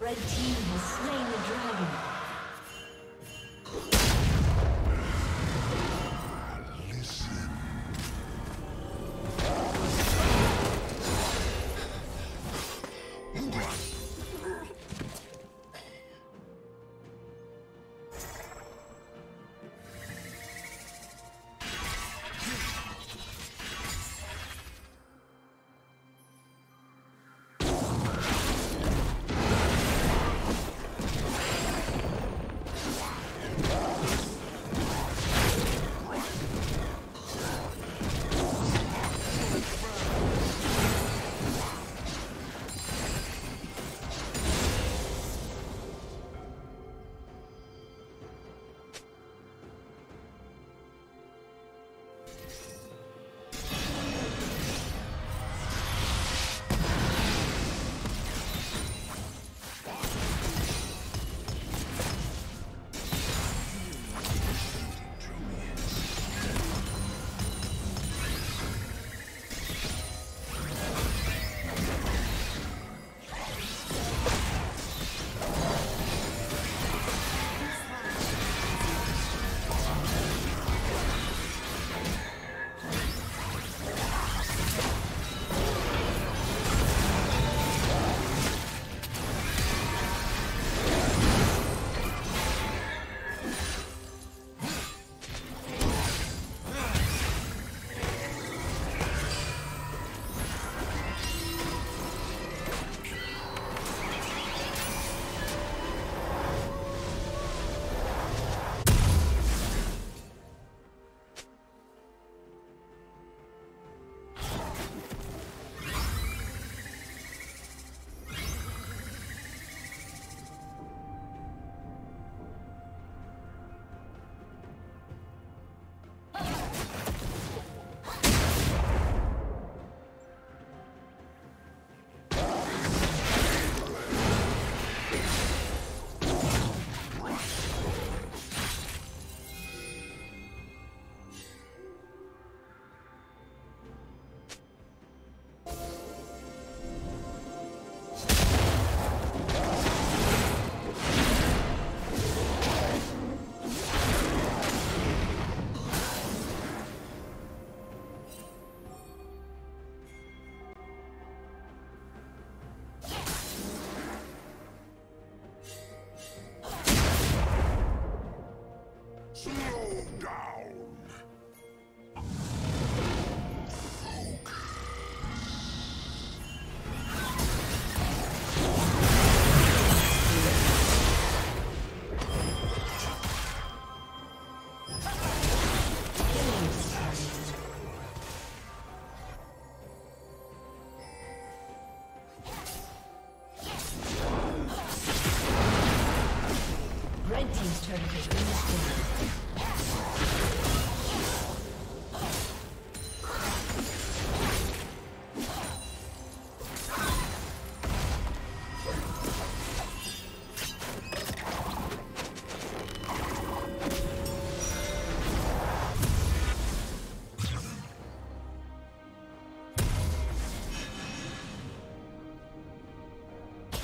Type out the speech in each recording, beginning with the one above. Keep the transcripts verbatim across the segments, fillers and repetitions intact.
Red team has slain the dragon.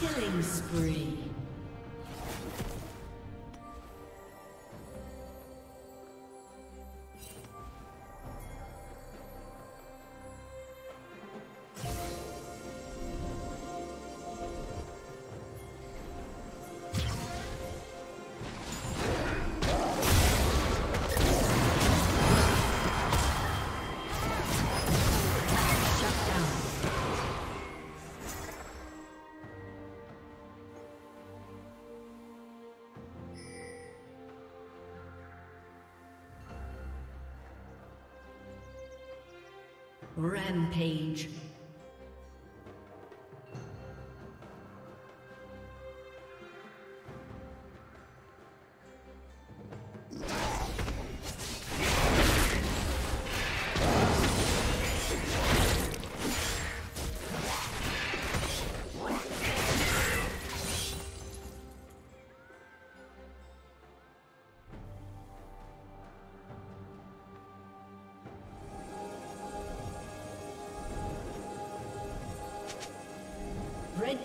Killing spree. Rampage. Red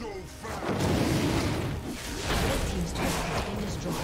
so fast. Red team's turret has been destroyed.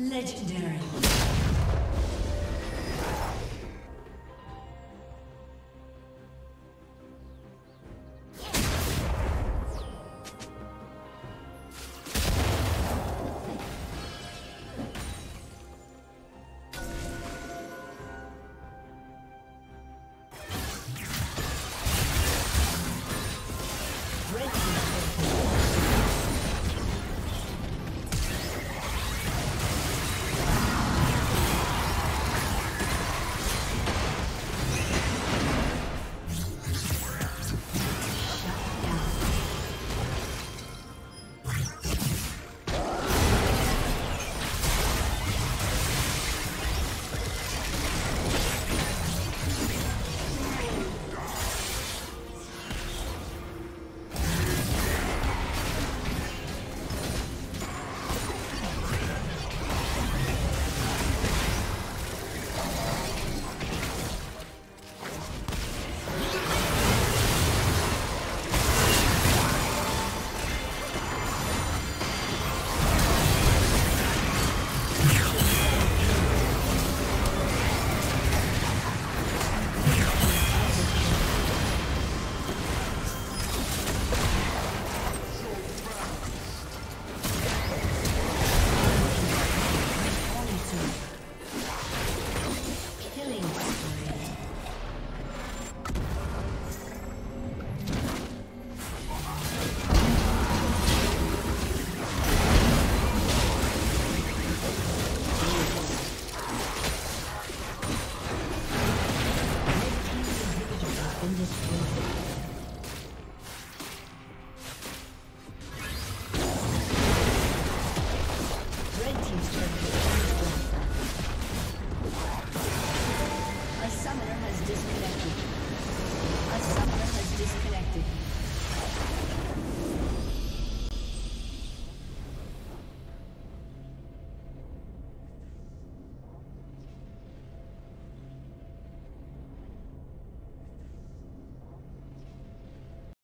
Legendary. Disconnected. A summoner has disconnected.